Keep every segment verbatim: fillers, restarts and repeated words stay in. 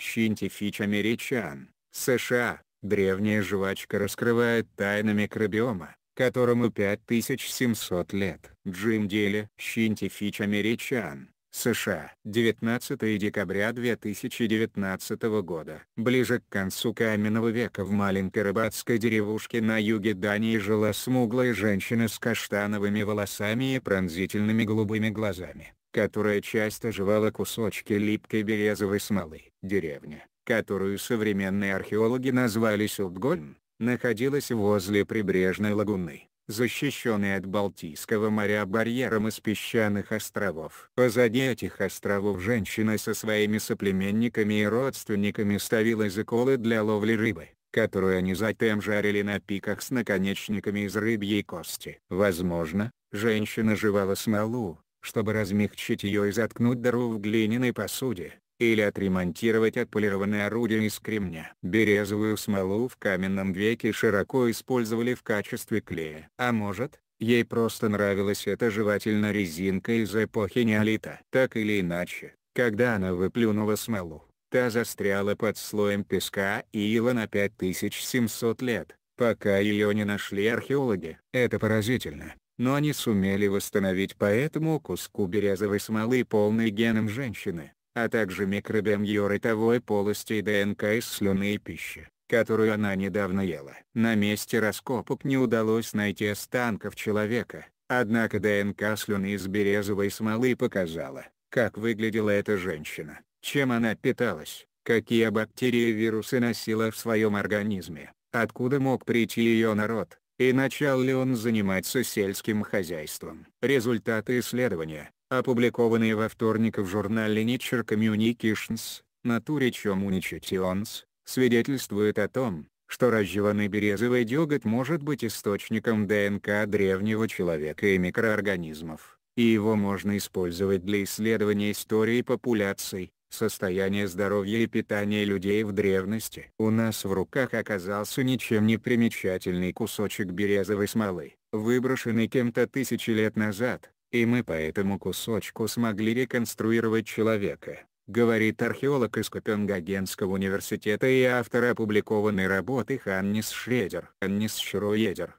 Scientific American, США, древняя жвачка раскрывает тайны микробиома, которому пять тысяч семьсот лет. Джим Дейли, Scientific American, США, девятнадцатое декабря две тысячи девятнадцатого года. Ближе к концу каменного века в маленькой рыбацкой деревушке на юге Дании жила смуглая женщина с каштановыми волосами и пронзительными голубыми глазами, которая часто жевала кусочки липкой березовой смолы. Деревня, которую современные археологи назвали Силтгольм, находилась возле прибрежной лагуны, защищенной от Балтийского моря барьером из песчаных островов. Позади этих островов женщина со своими соплеменниками и родственниками ставила заколы для ловли рыбы, которую они затем жарили на пиках с наконечниками из рыбьей кости. Возможно, женщина жевала смолу, чтобы размягчить ее и заткнуть дыру в глиняной посуде, или отремонтировать отполированное орудие из кремня. Березовую смолу в каменном веке широко использовали в качестве клея. А может, ей просто нравилась эта жевательная резинка из эпохи неолита. Так или иначе, когда она выплюнула смолу, та застряла под слоем песка и ила на пять тысяч семьсот лет, пока ее не нашли археологи. Это поразительно, но они сумели восстановить по этому куску березовой смолы полный геном женщины, а также микробиом ее ротовой полости и ДНК из слюны и пищи, которую она недавно ела. На месте раскопок не удалось найти останков человека, однако ДНК слюны из березовой смолы показала, как выглядела эта женщина, чем она питалась, какие бактерии и вирусы носила в своем организме, откуда мог прийти ее народ, и начал ли он заниматься сельским хозяйством. Результаты исследования, опубликованные во вторник в журнале Nature Communications, Nature Communications, свидетельствуют о том, что разжеванный березовый деготь может быть источником ДНК древнего человека и микроорганизмов, и его можно использовать для исследования истории популяций, состояния здоровья и питания людей в древности. У нас в руках оказался ничем не примечательный кусочек березовой смолы, выброшенный кем-то тысячи лет назад, и мы по этому кусочку смогли реконструировать человека, говорит археолог из Копенгагенского университета и автор опубликованной работы Ханнес Шрёдер. Ханнес Шрёдер.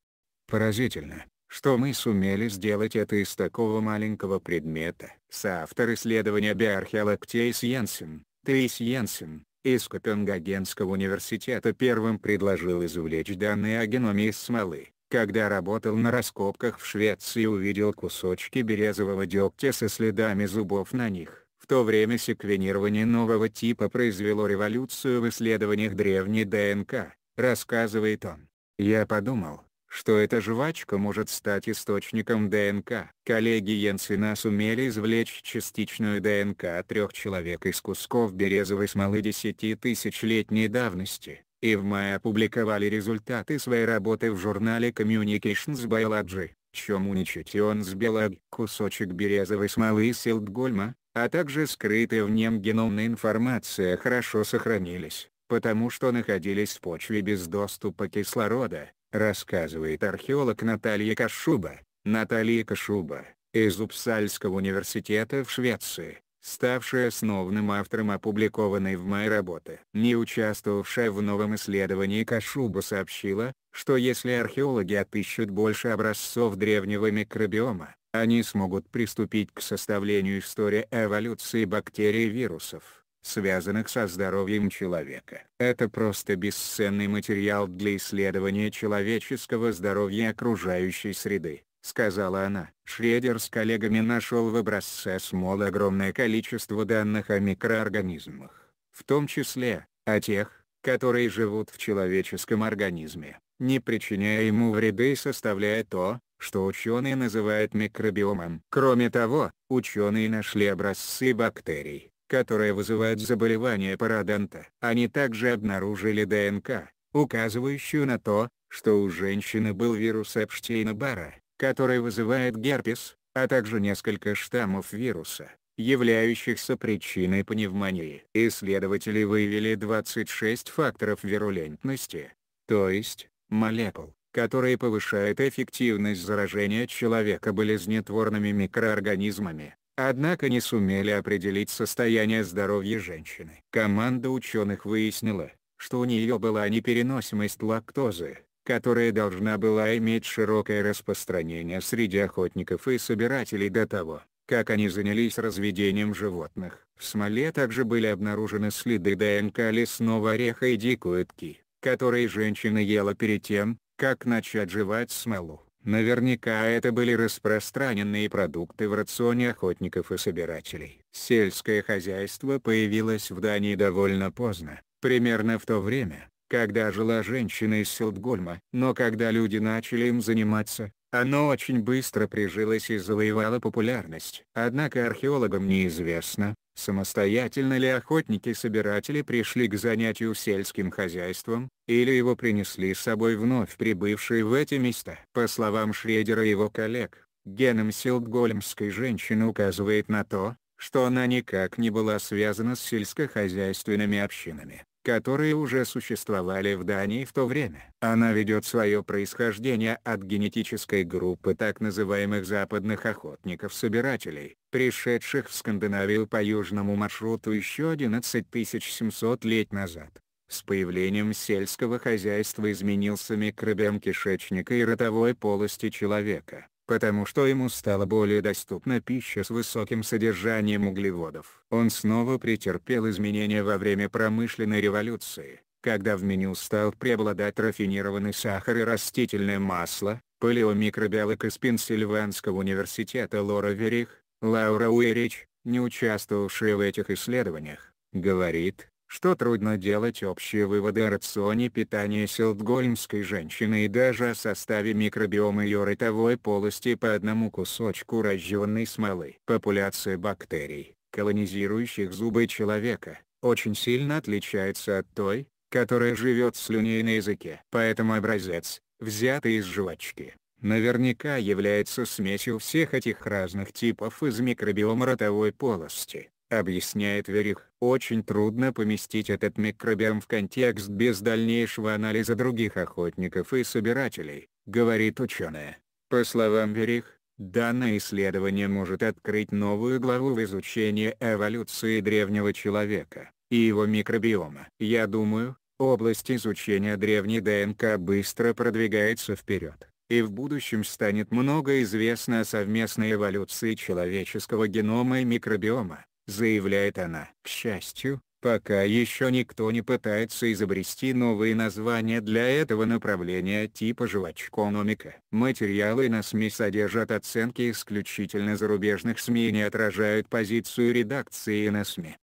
Поразительно, что мы сумели сделать это из такого маленького предмета. Соавтор исследования биоархеолог Тейс Йенсен. Тейс Йенсен из Копенгагенского университета первым предложил извлечь данные о геноме из смолы, когда работал на раскопках в Швеции и увидел кусочки березового дегтя со следами зубов на них. В то время секвенирование нового типа произвело революцию в исследованиях древней ДНК, рассказывает он. Я подумал, что эта жвачка может стать источником ДНК. Коллеги Йенсена сумели извлечь частичную ДНК трех человек из кусков березовой смолы десятитысячелетней давности, и в мае опубликовали результаты своей работы в журнале Communications Biology, Communications Biology. Кусочек березовой смолы из Силтгольма, а также скрытая в нем геномная информация хорошо сохранились, потому что находились в почве без доступа кислорода, рассказывает археолог Наталья Кашуба. Наталья Кашуба, из Упсальского университета в Швеции, ставшая основным автором опубликованной в мае работы. Не участвовавшая в новом исследовании Кашуба сообщила, что если археологи отыщут больше образцов древнего микробиома, они смогут приступить к составлению истории эволюции бактерий и вирусов, связанных со здоровьем человека. Это просто бесценный материал для исследования человеческого здоровья и окружающей среды, сказала она. Шрёдер с коллегами нашел в образце смолы огромное количество данных о микроорганизмах, в том числе о тех, которые живут в человеческом организме, не причиняя ему вреда, и составляя то, что ученые называют микробиомом. Кроме того, ученые нашли образцы бактерий, которые вызывают заболевания пародонта. Они также обнаружили ДНК, указывающую на то, что у женщины был вирус Эпштейна-Барра, который вызывает герпес, а также несколько штаммов вируса, являющихся причиной пневмонии. Исследователи выявили двадцать шесть факторов вирулентности, то есть молекул, которые повышают эффективность заражения человека болезнетворными микроорганизмами, однако не сумели определить состояние здоровья женщины. Команда ученых выяснила, что у нее была непереносимость лактозы, которая должна была иметь широкое распространение среди охотников и собирателей до того, как они занялись разведением животных. В смоле также были обнаружены следы ДНК лесного ореха и дикой утки, которые женщина ела перед тем, как начать жевать смолу. Наверняка это были распространенные продукты в рационе охотников и собирателей. Сельское хозяйство появилось в Дании довольно поздно, примерно в то время, когда жила женщина из Силтгольма. Но когда люди начали им заниматься, оно очень быстро прижилось и завоевало популярность. Однако археологам неизвестно, самостоятельно ли охотники-собиратели пришли к занятию сельским хозяйством, или его принесли с собой вновь прибывшие в эти места. По словам Шрёдера и его коллег, геном силтгольмской женщины указывает на то, что она никак не была связана с сельскохозяйственными общинами, которые уже существовали в Дании в то время. Она ведет свое происхождение от генетической группы так называемых западных охотников-собирателей, пришедших в Скандинавию по южному маршруту еще одиннадцать тысяч семьсот лет назад. С появлением сельского хозяйства изменился микробиом кишечника и ротовой полости человека, потому что ему стала более доступна пища с высоким содержанием углеводов. Он снова претерпел изменения во время промышленной революции, когда в меню стал преобладать рафинированный сахар и растительное масло. Палеомикробиолог из Пенсильванского университета Лора Верих, Лаура Уэрич, не участвовавшая в этих исследованиях, говорит, что трудно делать общие выводы о рационе питания силтгольмской женщины и даже о составе микробиома ее ротовой полости по одному кусочку разжеванной смолы. Популяция бактерий, колонизирующих зубы человека, очень сильно отличается от той, которая живет в слюне и на языке. Поэтому образец, взятый из жвачки, наверняка является смесью всех этих разных типов из микробиома ротовой полости, объясняет Верих. Очень трудно поместить этот микробиом в контекст без дальнейшего анализа других охотников и собирателей, говорит ученая. По словам Верих, данное исследование может открыть новую главу в изучении эволюции древнего человека и его микробиома. Я думаю, область изучения древней ДНК быстро продвигается вперед, и в будущем станет много известно о совместной эволюции человеческого генома и микробиома, заявляет она. К счастью, пока еще никто не пытается изобрести новые названия для этого направления типа жвачкономика. Материалы на СМИ содержат оценки исключительно зарубежных СМИ и не отражают позицию редакции на СМИ.